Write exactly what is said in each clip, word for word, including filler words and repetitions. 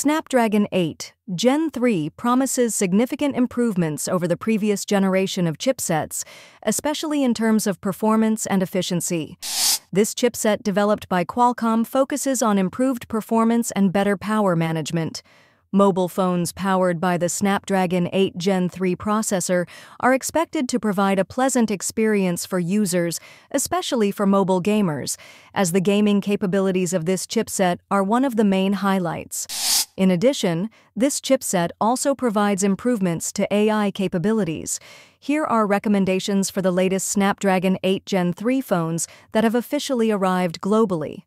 Snapdragon eight Gen three promises significant improvements over the previous generation of chipsets, especially in terms of performance and efficiency. This chipset developed by Qualcomm focuses on improved performance and better power management. Mobile phones powered by the Snapdragon eight Gen three processor are expected to provide a pleasant experience for users, especially for mobile gamers, as the gaming capabilities of this chipset are one of the main highlights. In addition, this chipset also provides improvements to A I capabilities. Here are recommendations for the latest Snapdragon eight Gen three phones that have officially arrived globally.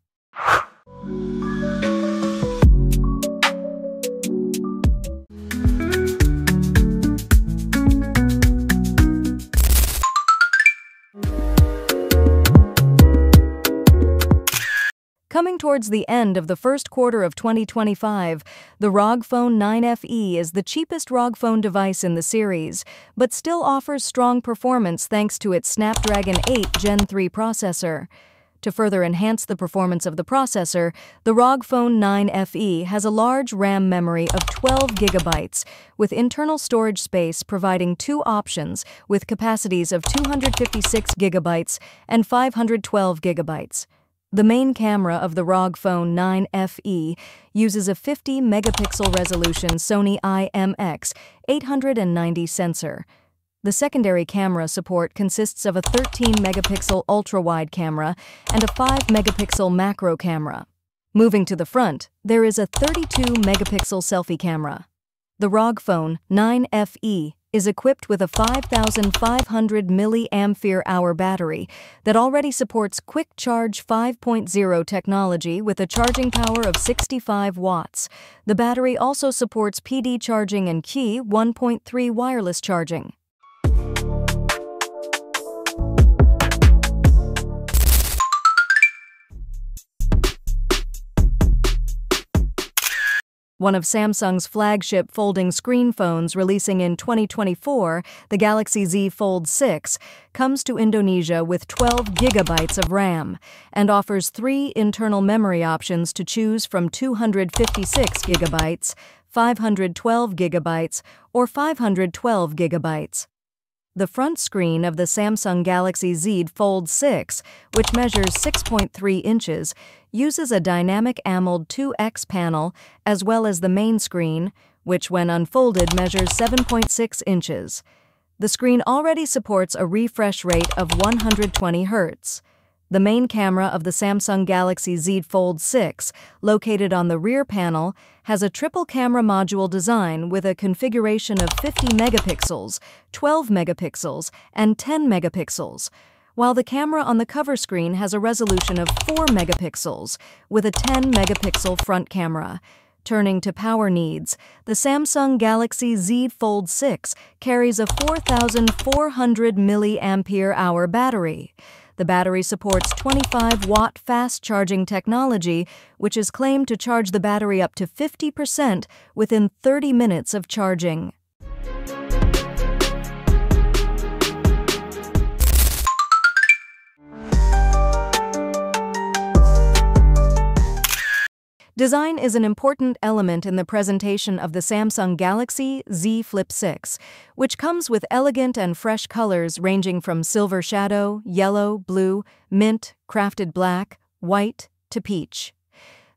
Coming towards the end of the first quarter of twenty twenty-five, the R O G Phone nine F E is the cheapest R O G Phone device in the series, but still offers strong performance thanks to its Snapdragon eight Gen three processor. To further enhance the performance of the processor, the R O G Phone nine F E has a large RAM memory of twelve gigabytes, with internal storage space providing two options with capacities of two hundred fifty-six gigabytes and five hundred twelve gigabytes. The main camera of the R O G Phone nine F E uses a fifty megapixel resolution Sony I M X eight ninety sensor. The secondary camera support consists of a thirteen megapixel ultra-wide camera and a five megapixel macro camera. Moving to the front, there is a thirty-two megapixel selfie camera. The R O G Phone nine F E is equipped with a five thousand five hundred milliamp hour battery that already supports Quick Charge five point oh technology with a charging power of sixty-five watts. The battery also supports P D charging and Qi one point three wireless charging. One of Samsung's flagship folding screen phones releasing in twenty twenty-four, the Galaxy Z Fold six, comes to Indonesia with twelve gigabytes of RAM and offers three internal memory options to choose from: two hundred fifty-six gigabytes, five hundred twelve gigabytes, or five hundred twelve gigabytes. The front screen of the Samsung Galaxy Z Fold six, which measures six point three inches, uses a Dynamic AMOLED two X panel, as well as the main screen, which when unfolded measures seven point six inches. The screen already supports a refresh rate of one hundred twenty hertz. The main camera of the Samsung Galaxy Z Fold six, located on the rear panel, has a triple camera module design with a configuration of fifty megapixels, twelve megapixels, and ten megapixels, while the camera on the cover screen has a resolution of four megapixels with a ten megapixel front camera. Turning to power needs, the Samsung Galaxy Z Fold six carries a four thousand four hundred milliamp hour battery. The battery supports twenty-five watt fast charging technology, which is claimed to charge the battery up to fifty percent within thirty minutes of charging. Design is an important element in the presentation of the Samsung Galaxy Z Flip six, which comes with elegant and fresh colors ranging from silver shadow, yellow, blue, mint, crafted black, white, to peach.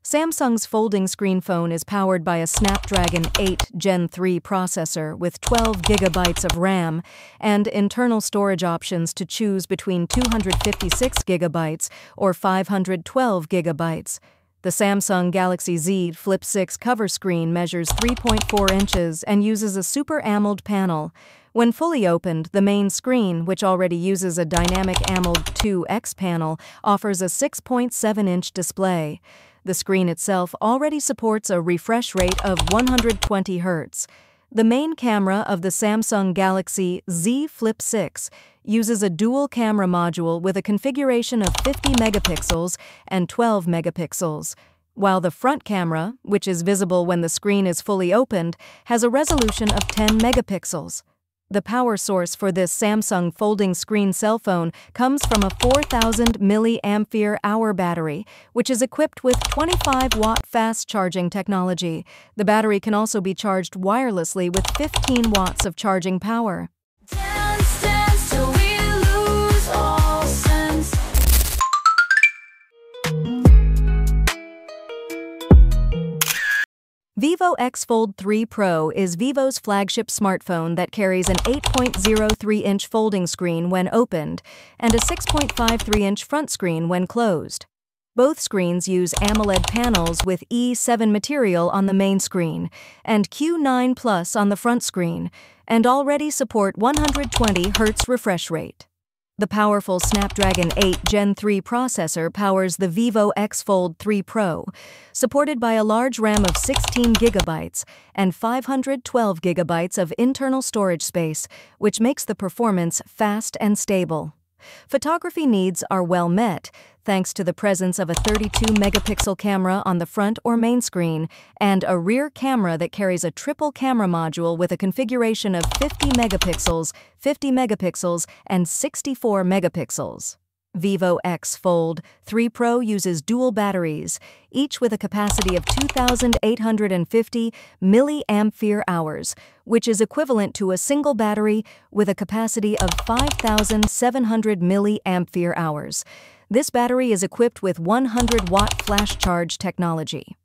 Samsung's folding screen phone is powered by a Snapdragon eight Gen three processor with twelve gigabytes of RAM and internal storage options to choose between two hundred fifty-six gigabytes or five hundred twelve gigabytes. The Samsung Galaxy Z Flip six cover screen measures three point four inches and uses a Super AMOLED panel. When fully opened, the main screen, which already uses a Dynamic AMOLED two X panel, offers a six point seven inch display. The screen itself already supports a refresh rate of one hundred twenty hertz. The main camera of the Samsung Galaxy Z Flip six uses a dual camera module with a configuration of fifty megapixels and twelve megapixels, while the front camera, which is visible when the screen is fully opened, has a resolution of ten megapixels. The power source for this Samsung folding screen cell phone comes from a four thousand milliamp hour battery, which is equipped with twenty-five watt fast charging technology. The battery can also be charged wirelessly with fifteen watts of charging power. Dance, dance till we lose all sense. Vivo X Fold three Pro is Vivo's flagship smartphone that carries an eight point oh three inch folding screen when opened and a six point five three inch front screen when closed. Both screens use AMOLED panels with E seven material on the main screen and Q nine plus on the front screen, and already support one hundred twenty hertz refresh rate. The powerful Snapdragon eight gen three processor powers the Vivo X Fold three Pro, supported by a large RAM of sixteen gigabytes and five hundred twelve gigabytes of internal storage space, which makes the performance fast and stable. Photography needs are well met, thanks to the presence of a thirty-two megapixel camera on the front or main screen and a rear camera that carries a triple camera module with a configuration of fifty megapixels, fifty megapixels, and sixty-four megapixels. Vivo X Fold three Pro uses dual batteries, each with a capacity of two thousand eight hundred fifty milliamp hours, which is equivalent to a single battery with a capacity of five thousand seven hundred milliamp hours. This battery is equipped with one hundred watt flash charge technology.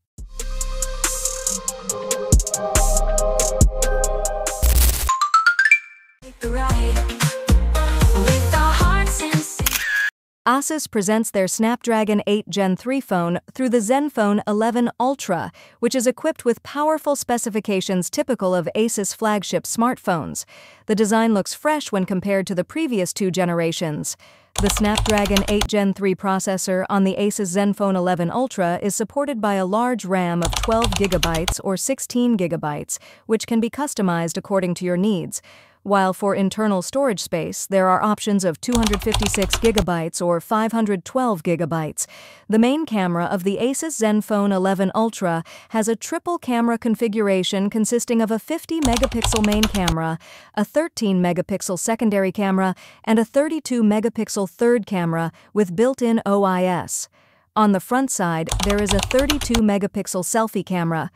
Asus presents their Snapdragon eight gen three phone through the ZenFone eleven Ultra, which is equipped with powerful specifications typical of Asus flagship smartphones. The design looks fresh when compared to the previous two generations. The Snapdragon eight gen three processor on the Asus ZenFone eleven Ultra is supported by a large RAM of twelve gigabytes or sixteen gigabytes, which can be customized according to your needs. While for internal storage space, there are options of two hundred fifty-six gigabytes or five hundred twelve gigabytes. The main camera of the Asus ZenFone eleven Ultra has a triple camera configuration consisting of a fifty megapixel main camera, a thirteen megapixel secondary camera, and a thirty-two megapixel third camera with built-in O I S. On the front side, there is a thirty-two megapixel selfie camera.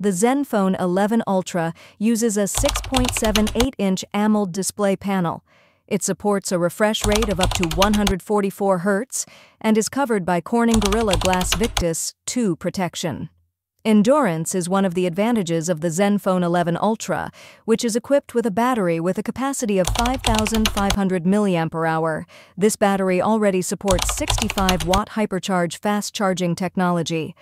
The ZenFone eleven Ultra uses a six point seven eight inch AMOLED display panel. It supports a refresh rate of up to one hundred forty-four hertz and is covered by Corning Gorilla Glass Victus two protection. Endurance is one of the advantages of the ZenFone eleven Ultra, which is equipped with a battery with a capacity of five thousand five hundred milliamp hours. This battery already supports sixty-five watt hypercharge fast charging technology.